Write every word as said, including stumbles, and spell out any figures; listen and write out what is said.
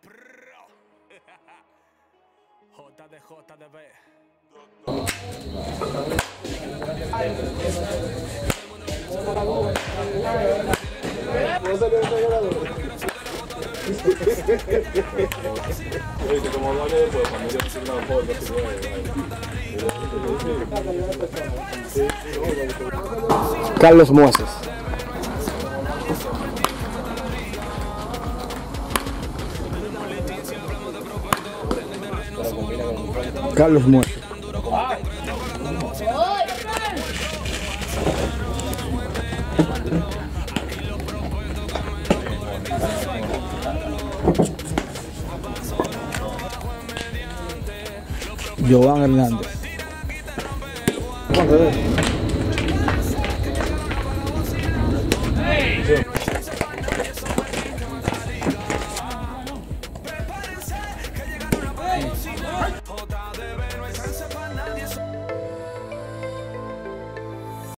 Pro, pro. J D B. Carlos Mueses. Carlos Mueses. Giovanni Hernández. Hey.